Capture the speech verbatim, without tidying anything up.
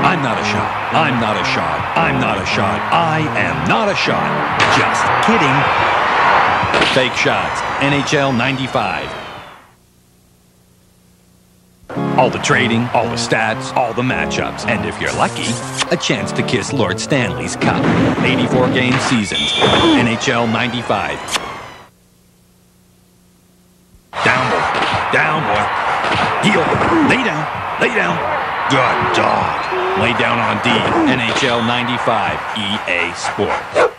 I'm not a shot. I'm not a shot. I'm not a shot. I am not a shot. Just kidding. Fake shots. N H L ninety-five. All the trading, all the stats, all the matchups, and if you're lucky, a chance to kiss Lord Stanley's Cup. eighty-four game seasons. N H L ninety-five. Down boy. Down boy. Heel. Lay down. Lay down. Good dog. Lay down on D. N H L ninety-five. E A Sports.